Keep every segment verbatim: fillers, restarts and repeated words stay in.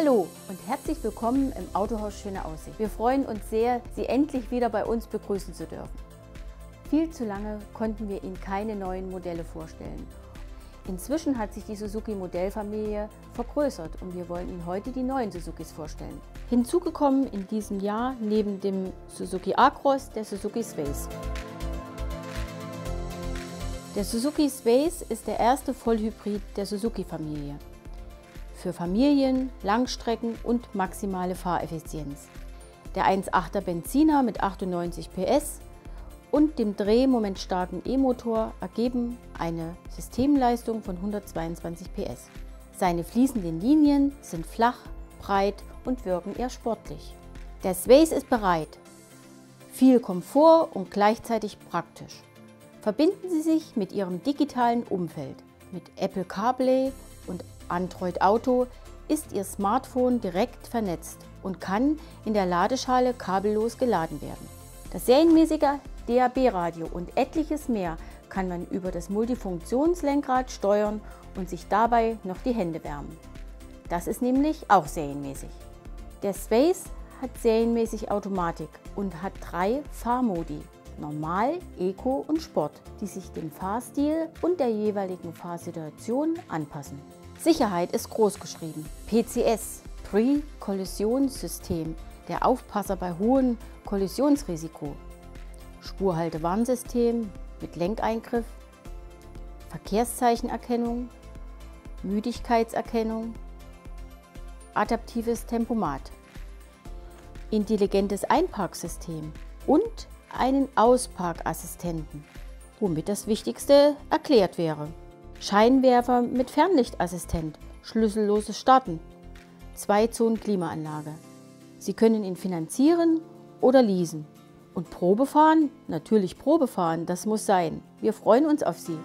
Hallo und herzlich willkommen im Autohaus Schöne Aussicht. Wir freuen uns sehr, Sie endlich wieder bei uns begrüßen zu dürfen. Viel zu lange konnten wir Ihnen keine neuen Modelle vorstellen. Inzwischen hat sich die Suzuki-Modellfamilie vergrößert und wir wollen Ihnen heute die neuen Suzukis vorstellen. Hinzugekommen in diesem Jahr neben dem Suzuki A-Cross der Suzuki Swace. Der Suzuki Swace ist der erste Vollhybrid der Suzuki-Familie. Für Familien, Langstrecken und maximale Fahreffizienz. Der eins Komma achter Benziner mit achtundneunzig P S und dem drehmomentstarken E-Motor ergeben eine Systemleistung von hundertzweiundzwanzig P S. Seine fließenden Linien sind flach, breit und wirken eher sportlich. Der Swace ist bereit. Viel Komfort und gleichzeitig praktisch. Verbinden Sie sich mit Ihrem digitalen Umfeld. Mit Apple CarPlay und Android Auto ist Ihr Smartphone direkt vernetzt und kann in der Ladeschale kabellos geladen werden. Das serienmäßige D A B-Radio und etliches mehr kann man über das Multifunktionslenkrad steuern und sich dabei noch die Hände wärmen. Das ist nämlich auch serienmäßig. Der Swace hat serienmäßig Automatik und hat drei Fahrmodi: Normal, Eco und Sport, die sich dem Fahrstil und der jeweiligen Fahrsituation anpassen. Sicherheit ist groß geschrieben. P C S, Pre-Kollisionssystem, der Aufpasser bei hohem Kollisionsrisiko. Spurhaltewarnsystem mit Lenkeingriff, Verkehrszeichenerkennung, Müdigkeitserkennung, adaptives Tempomat, intelligentes Einparksystem und einen Ausparkassistenten, womit das Wichtigste erklärt wäre. Scheinwerfer mit Fernlichtassistent, schlüsselloses Starten, Zwei-Zonen-Klimaanlage. Sie können ihn finanzieren oder leasen. Und Probefahren? Natürlich Probefahren, das muss sein. Wir freuen uns auf Sie.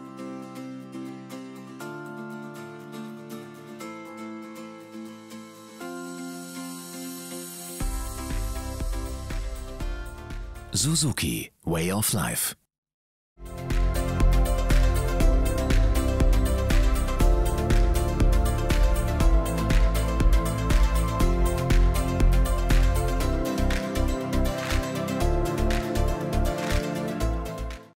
Suzuki Way of Life.